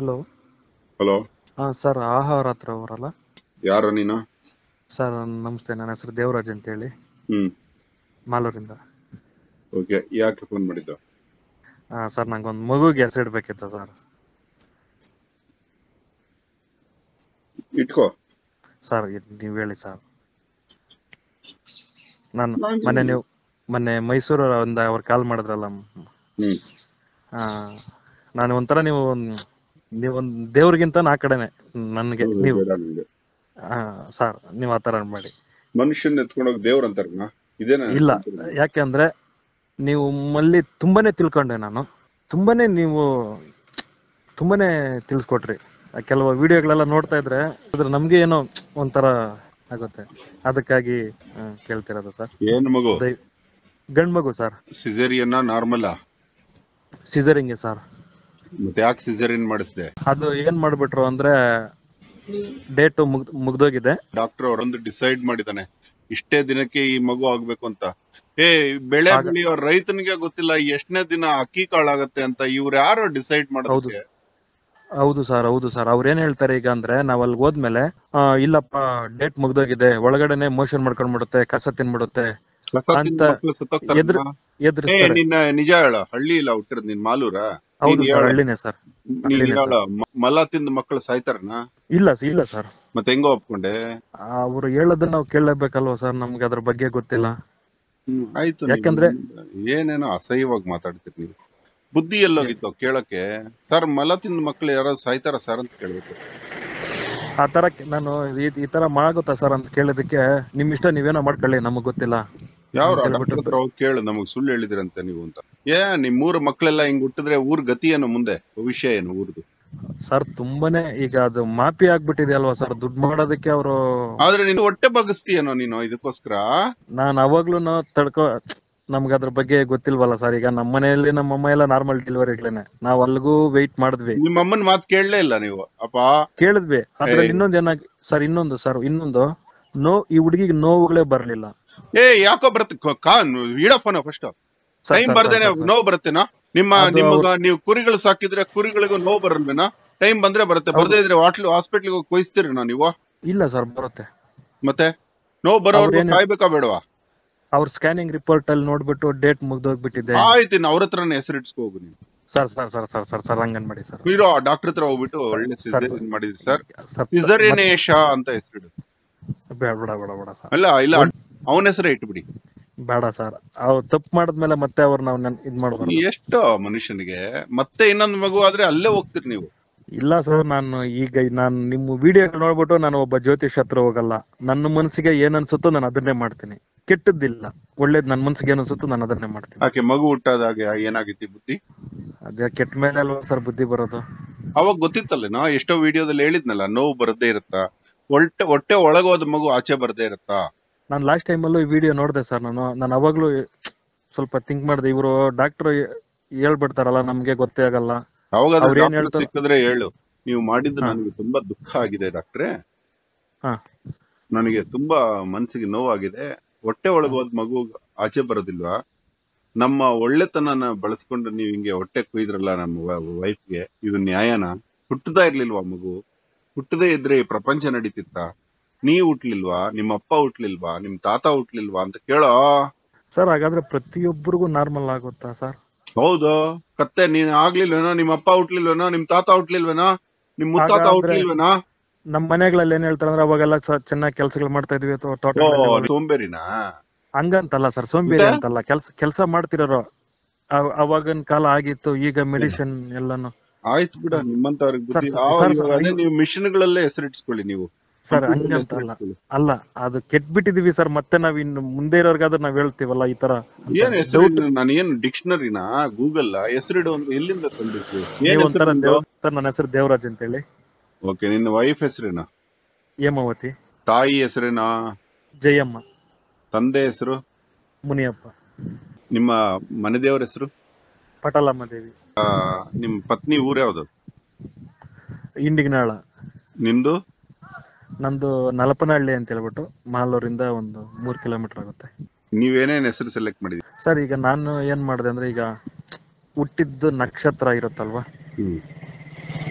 Hello hello sir ಆಹಾರ ಹತ್ರ ಅವರಲ್ಲ? ಯಾರು ನೀನು? ಸರ್ ನಮಸ್ತೆ, ನನ್ನ ಹೆಸರು ದೇವರಾಜ್ ಅಂತ ಹೇಳಿ, ಮಾಲೂರಿಂದ. ಓಕೆ, ಯಾಕೆ ಫೋನ್ ಮಾಡಿದ್ದು? ಸರ್ ನಂಗೊಂದು ಮಗುಗೆ ಕೆಲಸ ಇಡಬೇಕಿತ್ತು ಸರ್. ಇಟ್ಕೋ ಸರ್, ನೀವು ಹೇಳಿ ಸರ್. ನಾನು ಮೊನ್ನೆ ನೀವು ಮೊನ್ನೆ ಮೈಸೂರು ಒಂದು ಅವ್ರು ಕಾಲ್ ಮಾಡಿದ್ರಲ್ಲ, ನಾನು ಒಂಥರ ನೀವೊಂದು ದೇವ್ರಿಗಿಂತ ನಾ ಕಡೆನೆ ನನ್ಗೆ ನೀವು ಸರ್, ನೀವು ಆತರ ಮಾಡಿ ಮನುಷ್ಯನ ಎತ್ಕೊಂಡೋಗಿ ದೇವ್ರ ಅಂತಾರ ಇದೇನ? ಇಲ್ಲ, ಯಾಕೆಂದ್ರೆ ನೀವು ಅಲ್ಲಿ ತುಂಬಾನೇ ತಿಳ್ಕೊಂಡೆ ನಾನು, ತುಂಬಾನೇ ನೀವು ತುಂಬಾನೇ ತಿಳಿಸ್ಕೊಟ್ರಿ. ಕೆಲವು ವಿಡಿಯೋಗಳೆಲ್ಲ ನೋಡ್ತಾ ಇದ್ರೆ ಅದ್ರ ನಮ್ಗೆ ಏನೋ ಒಂಥರ ಆಗುತ್ತೆ, ಅದಕ್ಕಾಗಿ ಕೇಳ್ತಿರೋದು ಸರ್. ಏನ್ ಮಗು? ಗಂಡ್ ಮಗು sir. Caesarean normal? Caesarean sir. ಮತ್ತೆ ಯಾಕೆ ಸಿಸೇರಿಯನ್ ಮಾಡಿಸ್ದೆ? ಅದು ಏನ್ ಮಾಡ್ಬಿಟ್ರು ಅಂದ್ರೆ ಡೇಟ್ ಮುಗ್ದೋಗಿದೆ. ಡಾಕ್ಟರ್ ಅವರೊಂದು ಡಿಸೈಡ್ ಮಾಡಿದಾನೆ, ಇಷ್ಟೇ ದಿನಕ್ಕೆ ಈ ಮಗು ಆಗ್ಬೇಕು ಅಂತ. ಏ ಬೆಳೆ ಬೆಳೆಯೋ ರೈತನಿಗೆ ಗೊತ್ತಿಲ್ಲ ಎಷ್ಟನೇ ದಿನ ಅಕ್ಕಿ ಕಾಳಾಗತ್ತೆ ಅಂತ ಇವ್ರು ಯಾರೋ ಡಿಸೈಡ್ ಮಾಡೋದು. ಹೌದು ಸರ್, ಹೌದು ಸರ್. ಅವ್ರೇನ್ ಹೇಳ್ತಾರೆ ಈಗ ಅಂದ್ರೆ, ನಾವ್ ಅಲ್ಲಿ ಹೋದ್ಮೇಲೆ ಇಲ್ಲಪ್ಪ ಡೇಟ್ ಮುಗ್ದೋಗಿದೆ, ಒಳಗಡೆನೆ ಮೋಷನ್ ಮಾಡ್ಕೊಂಡ್ಬಿಡುತ್ತೆ, ಕಸ ತಿನ್ಬಿಡುತ್ತೆ ಅಂತ ನಿಜ ಹೇಳ. ಹಳ್ಳಿ ಇಲ್ಲ ಹುಟ್ಟಿರೋದು ನಿನ್? ಮಾಲೂರ? ಹೌದು ಸರ್, ಹಳ್ಳಿನೇ ಸರ್. ಮಲ ತಿಂದ ಮಕ್ಕಳು ಸಾಯ್ತಾರನಾ? ಇಲ್ಲ ಇಲ್ಲ ಸರ್. ಮತ್ತೆ ಹೆಂಗ ಒಪ್ಕೊಂಡೆ? ಅವ್ರು ಹೇಳೋದನ್ನ ನಾವು ಕೇಳಬೇಕಲ್ವಾ ಸರ್, ನಮ್ಗೆ ಅದ್ರ ಬಗ್ಗೆ ಗೊತ್ತಿಲ್ಲ. ಆಯ್ತು, ಯಾಕಂದ್ರೆ ಏನೇನೋ ಅಸಹ್ಯವಾಗಿ ಮಾತಾಡ್ತೀರಿ ನೀವು. ಬುದ್ಧಿ ಎಲ್ಲೋಗಿತ್ತು ಕೇಳಕ್ಕೆ ಸರ್? ಮಲ ತಿಂದ ಮಕ್ಕಳು ಯಾರು ಸಾಯ್ತಾರ ಸರ್ ಅಂತ ಕೇಳ್ಬೇಕು. ಆ ತರ ನಾನು ಈ ತರ ಮಾಡಗುತ್ತಾ ಸರ್ ಅಂತ ಕೇಳೋದಕ್ಕೆ, ನಿಮ್ ಇಷ್ಟ, ನೀವೇನೋ ಮಾಡ್ಕೊಳ್ಳಿ, ನಮಗ್ ಗೊತ್ತಿಲ್ಲ. ಯಾವ ಕೇಳು, ನಮಗ್ ಸುಳ್ಳು ಹೇಳಿದ್ರಂತೆ ನೀವು ಅಂತ. ಏ ನಿಮ್ ಮೂರು ಮಕ್ಕಳೆಲ್ಲ ಹಿಂಗ್ ಹುಟ್ಟಿದ್ರೆ ಊರ್ ಗತಿ ಏನು, ಮುಂದೆ ಭವಿಷ್ಯ ಏನು ಊರ್ದು ಸರ್? ತುಂಬಾನೇ ಈಗ ಅದು ಮಾಫಿ ಆಗ್ಬಿಟ್ಟಿದೆ ಅಲ್ವಾ ಸರ್, ದುಡ್ಡು ಮಾಡೋದಕ್ಕೆ ಅವರು. ಆದ್ರೆ ನೀನು ಹೊಟ್ಟೆ ಬಗ್ಸ್ತೀಯೇನೋ ನೀನು ಇದಕ್ಕೋಸ್ಕರ? ನಾನ್ ಅವಾಗ್ಲೂ ತಡ್ಕೋ, ನಮ್ಗೆ ಅದ್ರ ಬಗ್ಗೆ ಗೊತ್ತಿಲ್ವಲ್ಲ ಸರ್. ಈಗ ನಮ್ಮ ಮನೆಯಲ್ಲಿ ನಮ್ಮಮ್ಮ ಎಲ್ಲ ನಾರ್ಮಲ್ ಡೆಲಿವರಿಗಳೇನೆ, ನಾವ್ ಅಲ್ಗೂ ವೆಯ್ಟ್ ಮಾಡಿದ್ವಿ. ನಿಮ್ಮಮ್ಮನ ಮಾತು ಕೇಳಲೇ ಇಲ್ಲ ನೀವು? ಅಪ್ಪ ಕೇಳಿದ್ವಿ. ಆದ್ರೆ ಇನ್ನೊಂದ್ ಏನಾಗಿ ಸರ್, ಇನ್ನೊಂದು ನೋ, ಈ ಹುಡುಗಿಗೆ ನೋವುಗಳೇ ಬರ್ಲಿಲ್ಲ. ಏ ಯಾಕೋ ಬರುತ್ತೆ ಫಸ್ಟ್ ಟೈಮ್ ಬರ್ದೇನೆ ನೋವು ಬರುತ್ತೇನಾ? ನೀವು ಕುರಿಗಳು ಸಾಕಿದ್ರೆ ಕುರಿಗಳಿಗೂ ನೋವು ಬರಲ್ವೇನಾ? ಟೈಮ್ ಬಂದ್ರೆ ಬರುತ್ತೆ, ಬರ್ದೇ ಇದ್ರೆ ಹಾಸ್ಪಿಟ್ಲಿಗೆ ಹೋಗಿ ಕೊಯ್ಸ್ತೀರೇನಾ ನೀವು? ಇಲ್ಲ ಸರ್, ಬರುತ್ತೆ. ಮತ್ತೆ ನೋವು ಬರೋರು ಕಾಯ್ಬೇಕಾ ಬೇಡವಾ? ಅವ್ರ ಸ್ಕ್ಯಾನಿಂಗ್ ರಿಪೋರ್ಟ್ ಅಲ್ಲಿ ನೋಡ್ಬಿಟ್ಟು ಡೇಟ್ ಮುಗ್ದೋಗ್ಬಿಟ್ಟಿದೆ. ಆಯ್ತು, ಇನ್ನು ಅವ್ರ ಹತ್ರನೇ ಹೆಸರಿಟ್ಸ್ಕೋ ಹೋಗು ನೀವು. Sir sir sir sir sir sir ಹಂಗನ್ ಮಾಡಿ ಸರ್. ನೀರು ಡಾಕ್ಟರ್ ಹತ್ರ ಹೋಗ್ಬಿಟ್ಟು ಒಳ್ಳೆ ಸಿಸೇರಿಯನ್ ಮಾಡಿದ್ರಿ ಸರ್, ಸಿಸೇರಿಯನೇಶ ಅಂತ ಹೆಸರಿಡು. ಬೇಡ ಬೇಡ ಬೇಡ ಬೇಡ ಸರ್. ಇಲ್ಲ ಇಲ್ಲ, ಅವನ ಹೆಸರೇ ಇಟ್ಬಿಡಿ. ಬೇಡ ಸರ್, ಅವ್ರು ತಪ್ಪು ಮಾಡಿದ್ಮೇಲೆ ಮತ್ತೆ ಅವ್ರು ನಾವು ಇದ್ ಮಾಡ್ಬೋದು. ಎಷ್ಟೋ ಮನುಷ್ಯನಿಗೆ ಮತ್ತೆ ಇನ್ನೊಂದು ಮಗು ಆದ್ರೆ ಅಲ್ಲೇ ಹೋಗ್ತೀರಿ ನೀವು. ಇಲ್ಲ ಸರ್, ನಾನು ಈಗ ನಿಮ್ಮ ವಿಡಿಯೋ ನೋಡ್ಬಿಟ್ಟು ನಾನು ಒಬ್ಬ ಜ್ಯೋತಿಷ್ ಹತ್ರ ಹೋಗಲ್ಲ. ನನ್ನ ಮನಸ್ಸಿಗೆ ಏನ್ ಅನ್ಸುತ್ತೋ ನಾನು ಅದನ್ನೇ ಮಾಡ್ತೀನಿ, ಕೆಟ್ಟದ್ದಿಲ್ಲ, ಒಳ್ಳೇದ್. ನನ್ನ ಮನ್ಸಿಗೆ ಏನ್ ಅನ್ಸುತ್ತೋ ನಾನು ಅದನ್ನೇ ಮಾಡ್ತೀನಿ. ಯಾಕೆ ಮಗು ಹುಟ್ಟಾದಾಗ ಏನಾಗಿತ್ತು ಬುದ್ಧಿ? ಅದೇ ಕೆಟ್ಟ ಮೇಲೆ ಅಲ್ವಾ ಸರ್ ಬುದ್ಧಿ ಬರೋದು. ಅವಾಗ ಗೊತ್ತಿತ್ತಲ್ಲ, ನಾ ಎಷ್ಟೋ ವಿಡಿಯೋದಲ್ಲಿ ಹೇಳಿದ್ನಲ್ಲ, ನೋವು ಬರದೇ ಇರುತ್ತಾ, ಹೊಟ್ಟೆ ಒಳಗೋದ ಮಗು ಆಚೆ ಬರದೇ ಇರುತ್ತಾ. ನಾನು ಲಾಸ್ಟ್ ಟೈಮಲ್ಲೂ ಈ ವಿಡಿಯೋ ನೋಡಿದೆ ಸರ್. ನಾನು ಅವಾಗ್ಲೂ ಸ್ವಲ್ಪ ಥಿಂಕ್ ಮಾಡಿದೆ, ಇವರು ಡಾಕ್ಟರ್ ಹೇಳ್ಬಿಡ್ತಾರಲ್ಲ, ನಮ್ಗೆ ಗೊತ್ತೇ ಆಗಲ್ಲ. ಸಿಕ್ಕಿದ್ರೆ ಹೇಳು. ನೀವು ಮಾಡಿದ್ದು ನನಗೆ ತುಂಬಾ ದುಃಖ ಆಗಿದೆ ಡಾಕ್ಟ್ರೆ, ನನಗೆ ತುಂಬಾ ಮನ್ಸಿಗೆ ನೋವಾಗಿದೆ. ಹೊಟ್ಟೆ ಒಳಗೋದ್ ಮಗು ಆಚೆ ಬರೋದಿಲ್ವಾ? ನಮ್ಮ ಒಳ್ಳೆತನ ಬಳಸ್ಕೊಂಡು ನೀವು ಹಿಂಗೆ ಹೊಟ್ಟೆ ಕುಯ್ದ್ರಲ್ಲ ನಮ್ಮ ವೈಫ್ಗೆ, ಇದು ನ್ಯಾಯನ? ಹುಟ್ಟದಾ ಇರ್ಲಿಲ್ವಾ ಮಗು? ಹುಟ್ಟದೇ ಇದ್ರೆ ಈ ಪ್ರಪಂಚ ನಡೀತಿತ್ತ? ನೀವ್ ಹುಟ್ಲಿಲ್ವಾ, ನಿಮ್ಮ ಅಪ್ಪ ಹುಟ್ಲಿಲ್ವಾ, ನಿಮ್ ತಾತ ಹುಟ್ಲಿಲ್ವಾ ಅಂತ ಕೇಳೋ ಸರ್. ಹಾಗಾದ್ರೆ ಪ್ರತಿಯೊಬ್ಬರಿಗೂ ನಾರ್ಮಲ್ ಆಗುತ್ತಾ ಸರ್? ಹೌದು, ಕತ್ತೆ ನೀನ್ ಆಗ್ಲಿಲ್ವೇನೋ, ನಿಮ್ ಅಪ್ಪ ಹುಟ್ಲಿಲ್ವೇನೋ, ನಿಮ್ ತಾತ ಹುಟ್ಲಿಲ್ವೇನೋ, ನಿಮ್ ಮುತ್ತಾತ ಹುಟ್ಲಿಲ್ವೇನೋ? ನಮ್ ಮನೆಗಳಲ್ಲಿ ಏನ್ ಹೇಳ್ತಾರೆ ಅಂದ್ರೆ, ಅವಾಗೆಲ್ಲ ಚೆನ್ನಾಗಿ ಕೆಲಸಗಳು ಮಾಡ್ತಾ ಇದ್ವಿ ಅಥವಾ ತೋಟ. ಸೋಂಬೇರಿನಾ? ಹಂಗಂತಲ್ಲ ಸರ್, ಸೋಂಬೇರಿ ಅಂತಲ್ಲ, ಕೆಲಸ ಮಾಡ್ತಿರೋ ಅವಾಗಿನ ಕಾಲ ಆಗಿತ್ತು, ಈಗ ಮೆಡಿಸಿನ್ ಎಲ್ಲಾನು ಆಯ್ತು ಬಿಡ. ನಿಮ್ಮಂತವ್ರಿಗೆ ನೀವು ಮಿಷನ್ಗಳಲ್ಲೇ ಹೆಸರಿಟ್ಸ್ಕೊಳ್ಳಿ ನೀವು ಸರ್. ಹಂಗಂತಲ್ಲ, ಅಲ್ಲ ಅದು ಕೆಟ್ಬಿಟ್ಟಿದೀವಿ ಸರ್. ಮತ್ತೆ ನಾವ್ ಇನ್ನು ಮುಂದೆ ಇರೋರ್ಗಾದ್ರೆ ನಾವ್ ಹೇಳ್ತೀವಲ್ಲ ಈ ತರ. ಏನ್ ಹೆಸರು? ನಾನು ಏನು ಡಿಕ್ಷನರಿನ, ಗೂಗಲ್ ಹೆಸರಿಡು ಅಂದ್ರೆ ಎಲ್ಲಿಂದ ತಂದಿರ್ತೀವಿ ಸರ್? ನನ್ನ ಹೆಸರು ದೇವರಾಜ್ ಅಂತ ಹೇಳಿ. ಓಕೆ, ನಿನ್ನ ವೈಫ್ ಹೆಸರೇನಾ? ಹೇಮಾವತಿ. ತಾಯಿ ಹೆಸರೇನಾ? ಜಯಮ್ಮ. ತಂದೆ ಹೆಸರು? ಮುನಿಯಪ್ಪ. ನಿಮ್ಮ ಮನೆ ದೇವರ ಹೆಸರು? ಪಟಲಮ್ಮ ದೇವಿ. ನಿಮ್ ಪತ್ನಿ ಊರ ಯಾವ್ದು? ಇಂಡಿಗನಾಳ. ನಿಂದು? ನಮ್ದು ನಲಪನಹಳ್ಳಿ ಅಂತ ಹೇಳ್ಬಿಟ್ಟು, ಮಾಲೂರಿಂದ ಒಂದು 3 ಕಿಲೋಮೀಟರ್ ಆಗುತ್ತೆ. ನೀವೇನೇನ್ ಹೆಸರು ಸೆಲೆಕ್ಟ್ ಮಾಡಿದ್ರಿ ಸರ್? ಈಗ ನಾನು ಏನ್ ಮಾಡಿದೆ ಅಂದ್ರೆ, ಈಗ ಹುಟ್ಟಿದ್ದು ನಕ್ಷತ್ರ ಇರುತ್ತಲ್ವಾ,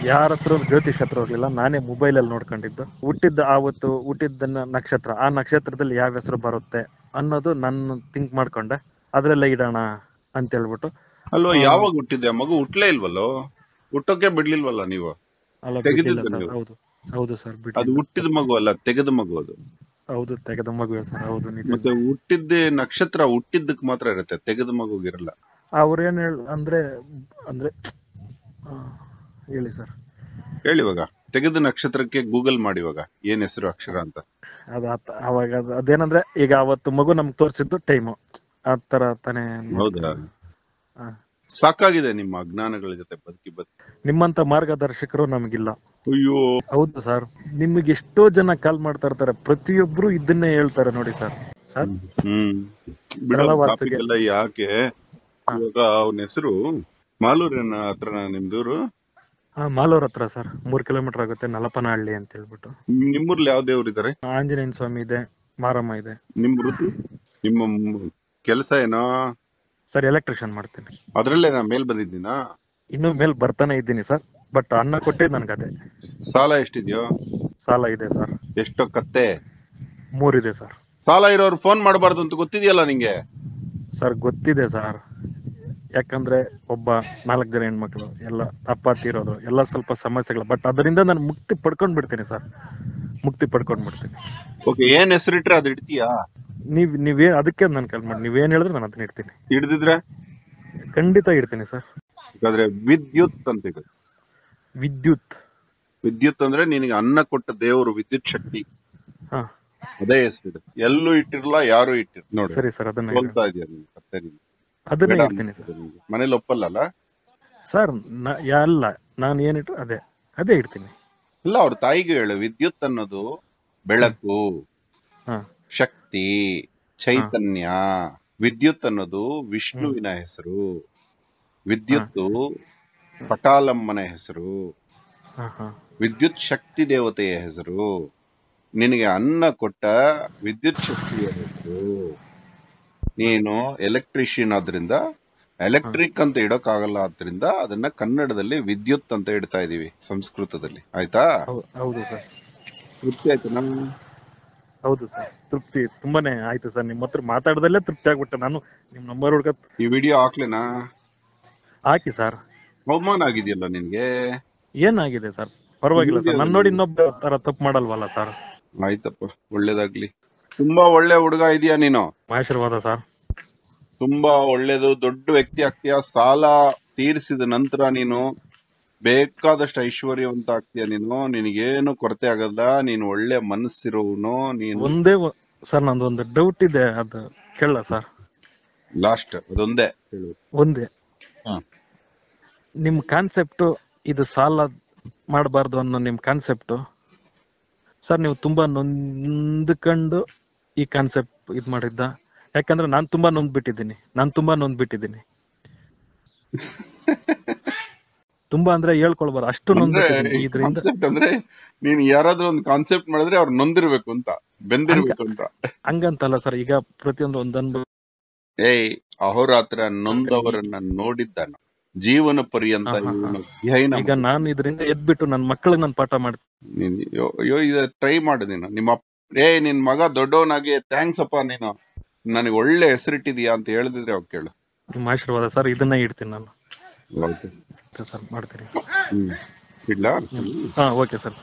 ಯಾರ ಹತ್ರ ಜ್ಯೋತಿಷ್ ಹತ್ರ ಹೋಗ್ಲಿಲ್ಲ, ನಾನೇ ಮೊಬೈಲ್ ಅಲ್ಲಿ ನೋಡ್ಕೊಂಡಿದ್ದು. ಹುಟ್ಟಿದ್ದ ಆವತ್ತು ಹುಟ್ಟಿದ್ದನ್ನ ನಕ್ಷತ್ರ, ಆ ನಕ್ಷತ್ರದಲ್ಲಿ ಯಾವ ಹೆಸರು ಬರುತ್ತೆ ಅನ್ನೋದು ನಾನು ಥಿಂಕ್ ಮಾಡ್ಕೊಂಡೆ, ಅದ್ರಲ್ಲೇ ಇಡೋಣ ಅಂತ ಹೇಳ್ಬಿಟ್ಟು. ಅಲ್ವಾ ಯಾವಾಗ ಹುಟ್ಟಿದೆ ಮಗು? ಹುಟ್ಲೇ ಇಲ್ವಲ್ಲೋ, ಹುಟ್ಟೋಕೆ ಬಿಡ್ಲಿಲ್ವಲ್ಲ ನೀವು? ಹೌದು ಹೌದು ಸರ್, ಅದು ಹುಟ್ಟಿದ ಮಗು ಅಲ್ಲ, ತೆಗೆದ ಮಗು ಅದು. ಹೌದು ತೆಗೆದ ಮಗು ಸರ್, ಹೌದು. ಮತ್ತೆ ಹುಟ್ಟಿದ್ದೆ ನಕ್ಷತ್ರ ಹುಟ್ಟಿದ್ದಕ್ ಮಾತ್ರ ಇರುತ್ತೆ, ತೆಗೆದ ಮಗುಗಿರಲ್ಲ. ಅವ್ರೇನ್ ಹೇಳ ಅಂದ್ರೆ ಅಂದ್ರೆ ಹೇಳಿ ಸರ್, ಹೇಳಿ ಇವಾಗ ತೆಗೆದ ನಕ್ಷತ್ರಕ್ಕೆ ಗೂಗಲ್ ಮಾಡಿ ಇವಾಗ ಏನ್ ಹೆಸರು ಅಕ್ಷರ ಅಂತ. ಅವಾಗ ಅದೇನಂದ್ರೆ ಈಗ ಅವತ್ತು ಮಗು ನಮ್ಗೆ ತೋರಿಸಿದ್ದು ಟೈಮು ಆತರ ತಾನೇ. ಹೌದಾ, ಸಾಕಾಗಿದೆ ನಿಮ್ಮ ಅಜ್ಞಾನಗಳ ಜೊತೆ ಬದುಕಿ ಬದುಕಿ, ನಿಮ್ಮಂತ ಮಾರ್ಗದರ್ಶಕರು ನಮಗಿಲ್ಲ. ಅಯ್ಯೋ ಹೌದು ಸರ್, ನಿಮ್ಗೆ ಎಷ್ಟೋ ಜನ ಕಾಲ್ ಮಾಡ್ತಾ ಇರ್ತಾರೆ, ಪ್ರತಿಯೊಬ್ರು ಇದನ್ನೇ ಹೇಳ್ತಾರೆ ನೋಡಿ ಸರ್. ಸರ್ ಯಾಕೆ ಇವಾಗ ಅವನ ಹೆಸರು ಮಾಲೂರಿನ ಹತ್ರ ನಿಮ್ದೂರು? ಮಾಲೂರ್ ಹತ್ರ ಸರ್, 3 ಕಿಲೋಮೀಟರ್ ಆಗುತ್ತೆ, ನಲಪನಹಳ್ಳಿ ಅಂತ ಹೇಳ್ಬಿಟ್ಟು. ನಿಮ್ಮೂರ್ಲಿ ಯಾವ ದೇವ್ರು ಇದಾರೆ? ಆಂಜನೇಯನ ಸ್ವಾಮಿ ಇದೆ, ಮಾರಮ್ಮ ಇದೆ. ನಿಮ್ ವೃತ್ತಿ ನಿಮ್ಮ ಕೆಲಸ ಏನೋ ಸರ್? ಎಲೆಕ್ಟ್ರಿಷಿಯನ್ ಮಾಡ್ತೀನಿ. ಅದ್ರಲ್ಲೇ ನಾ ಮೇಲ್ ಬಂದಿದ್ದೀನಾ? ಇನ್ನು ಮೇಲ್ ಬರ್ತಾನೆ ಇದ್ದೀನಿ ಸರ್, ಬಟ್ ಅನ್ನ ಕೊಟ್ಟೆ ನನ್ಗೆ. ಅದೇ ಸಾಲ ಎಷ್ಟಿದ್ಯೋ? ಸಾಲ ಇದೆ ಸರ್. ಎಷ್ಟೋ? ಕತ್ತೆ 3 ಇದೆ ಸರ್. ಸಾಲ ಇರೋರು ಫೋನ್ ಮಾಡಬಾರ್ದು ಅಂತ ಗೊತ್ತಿದೆಯಲ್ಲ ನಿಂಗೆ? ಸರ್ ಗೊತ್ತಿದೆ ಸರ್, ಯಾಕಂದ್ರೆ ಒಬ್ಬ 4 ಜನ ಹೆಣ್ಮಕ್ಳು, ಎಲ್ಲ ಅಪ್ಪ ತೀರೋದು, ಎಲ್ಲ ಸ್ವಲ್ಪ ಸಮಸ್ಯೆಗಳು. ಬಟ್ ಅದರಿಂದ ನಾನು ಮುಕ್ತಿ ಪಡ್ಕೊಂಡ್ ಬಿಡ್ತೀನಿ ಸರ್, ಮುಕ್ತಿ ಪಡ್ಕೊಂಡ್ ಬಿಡ್ತೀನಿ. ಓಕೆ, ಏನ್ ಹೆಸರಿಟ್ರೆ ಅದು ಇಡ್ತೀಯಾ? ನೀವೇ ಅದಕ್ಕೆ ನಾನು ಕಾಲ್ ಮಾಡಿ, ನೀವೇನ್ ಹೇಳಿದ್ರೆ ನಾನು ಅದನ್ನ ಇಡ್ತೀನಿ. ಹಿಡಿದಿದ್ರೆ ಖಂಡಿತ ಇಡ್ತೀನಿ ಸರ್. ಯಾಕಂದ್ರೆ ವಿದ್ಯುತ್ ಅಂತ ಇದೆ. ವಿದ್ಯುತ್ ವಿದ್ಯುತ್ ಅಂದ್ರೆ ನಿನಗೆ ಅನ್ನ ಕೊಟ್ಟ ದೇವರು, ವಿದ್ಯುತ್ ಶಕ್ತಿ. ಅದೇ ಹೆಸರು ಎಲ್ಲೂ ಇಟ್ಟಿರಲ್ಲ, ಯಾರು ಇಟ್ಟಿರ್ ನೋಡಿ. ಸರಿ ಸರ್, ಅದನ್ನ ಹೇಳ್ತಾ ಇದೀಯ ನೀನು. ಅದನ್ನ ಹೇಳ್ತೀನಿ ಸರ್. ಮನೇಲಿ ಒಪ್ಪಲ್ಲ ಸರ್? ಅಲ್ಲ, ನಾನು ಏನಿಟ್ಟು ಅದೇ ಅದೇ ಇಡ್ತೀನಿ. ಇಲ್ಲ, ಅವ್ರ ತಾಯಿಗೆ ಹೇಳು ವಿದ್ಯುತ್ ಅನ್ನೋದು ಬೆಳಕು, ಶಕ್ತಿ, ಚೈತನ್ಯ. ವಿದ್ಯುತ್ ಅನ್ನೋದು ವಿಷ್ಣುವಿನ ಹೆಸರು, ವಿದ್ಯುತ್ ಪಟಾಲಮ್ಮನ ಹೆಸರು, ವಿದ್ಯುತ್ ಶಕ್ತಿ ದೇವತೆಯ ಹೆಸರು, ನಿನಗೆ ಅನ್ನ ಕೊಟ್ಟ ವಿದ್ಯುತ್ ಶಕ್ತಿಯ ಹೆಸರು. ನೀನು ಎಲೆಕ್ಟ್ರಿಷಿಯನ್ ಆದ್ರಿಂದ ಎಲೆಕ್ಟ್ರಿಕ್ ಅಂತ ಇಡೋಕ್ಕಾಗಲ್ಲ, ಆದ್ರಿಂದ ಅದನ್ನ ಕನ್ನಡದಲ್ಲಿ ವಿದ್ಯುತ್ ಅಂತ ಇಡ್ತಾ ಇದೀವಿ ಸಂಸ್ಕೃತದಲ್ಲಿ. ಆಯ್ತಾ? ತೃಪ್ತಿ ಆಯ್ತು ನಮ್? ಹೌದು ಸರ್, ತೃಪ್ತಿ ತುಂಬಾನೇ ಆಯ್ತು ಸರ್. ನಿಮ್ಮ ಹತ್ರ ಮಾತಾಡದಲ್ಲೇ ತೃಪ್ತಿ ಆಗ್ಬಿಟ್ಟೆ ನಾನು. ನಿಮ್ ನಂಬರ್ ಹುಡುಗ ಈ ವಿಡಿಯೋ ಹಾಕ್ಲೇನಾ? ಹಾಕಿ ಸರ್. ಅವಮಾನ ಆಗಿದೆಯಲ್ಲ ನಿನ್ಗೆ? ಏನಾಗಿದೆ ಸರ್? ಪರವಾಗಿಲ್ಲ ಸರ್, ನನ್ನ ನೋಡಿ ಇನ್ನೊಬ್ಬ ತರ ತಪ್ಪು ಮಾಡಲ್ವಲ್ಲ ಸರ್. ಆಯ್ತಪ್ಪ, ಒಳ್ಳೇದಾಗ್ಲಿ. ತುಂಬಾ ಒಳ್ಳೆ ಹುಡುಗ ಇದೀಯಾ ನೀನು. ಆಶೀರ್ವಾದ ಸರ್. ತುಂಬಾ ಒಳ್ಳೇದು, ದೊಡ್ಡ ವ್ಯಕ್ತಿ ಆಗ್ತೀಯ. ಸಾಲ ತೀರಿಸಿದ ನಂತರ ನೀನು ಬೇಕಾದಷ್ಟು ಐಶ್ವರ್ಯವಂತ ಆಗ್ತೀಯ ನೀನು. ನಿನಗೇನು ಕೊರತೆ ಆಗಲ್ಲ, ನೀನು ಒಳ್ಳೆ ಮನಸ್ಸಿರೋನು ನೀನು. ಒಂದೇ ಸರ್ ನಂದೊಂದು ಡೌಟ್ ಇದೆ, ಅದು ಕೇಳಲ್ಲ ಸರ್? ಲಾಸ್ಟ್ ಅದೊಂದೇ ಹೇಳು. ಒಂದೇ ನಿಮ್ ಕಾನ್ಸೆಪ್ಟು ಇದು, ಸಾಲ ಮಾಡಬಾರ್ದು ಅನ್ನೋ ನಿಮ್ ಕಾನ್ಸೆಪ್ಟು ಸರ್. ನೀವು ತುಂಬಾ ನೊಂದ್ಕೊಂಡು ಈ ಕಾನ್ಸೆಪ್ಟ್ ಇದ್ ಮಾಡಿದ್ದ? ಯಾಕಂದ್ರೆ ನಾನು ತುಂಬಾ ನೊಂದ್ಬಿಟ್ಟಿದ್ದೀನಿ, ತುಂಬಾ ಅಂದ್ರೆ ಹೇಳ್ಕೊಳ್ಬಾರ ಅಷ್ಟು ಅಂದ್ರೆ. ನೀನ್ ಯಾರಾದ್ರೂ ಒಂದು ಕಾನ್ಸೆಪ್ಟ್ ಮಾಡಿದ್ರೆ ಅವ್ರು ನೊಂದಿರ್ಬೇಕು ಅಂತ, ಬೆಂದಿರ್ಬೇಕು ಅಂತ, ಹಂಗಂತಲ್ಲ ಸರ್. ಈಗ ಪ್ರತಿಯೊಂದು ಒಂದನ್ಬ ಅಹೋರಾತ್ರ ನೊಂದವರನ್ನ ನೋಡಿದ್ದಾನ ಜೀವನ ಪರ್ಯಂತ. ಈಗ ನಾನು ಇದರಿಂದ ಎದ್ಬಿಟ್ಟು ನನ್ನ ಮಕ್ಕಳಿಗೆ ನಾನು ಪಾಠ ಮಾಡ್ತೀನಿ. ಟ್ರೈ ಮಾಡು ನೀನು. ನಿಮ್ಮ ನಿನ್ ಮಗ ದೊಡ್ಡವನಾಗಿ ಥ್ಯಾಂಕ್ಸ್ ಅಪ್ಪ ನೀನು ನನಗೆ ಒಳ್ಳೆ ಹೆಸರಿಟ್ಟಿದ್ಯಾ ಅಂತ ಹೇಳಿದ್ರೆ ಅವ್ರು ಕೇಳು. ನಿಮ್ಮ ಆಶೀರ್ವಾದ ಸರ್, ಇದನ್ನ ಇಡ್ತೀನಿ ನಾನು. ಮಾಡ್ತೀನಿ.